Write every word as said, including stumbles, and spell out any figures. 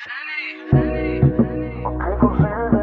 Honey, honey, honey.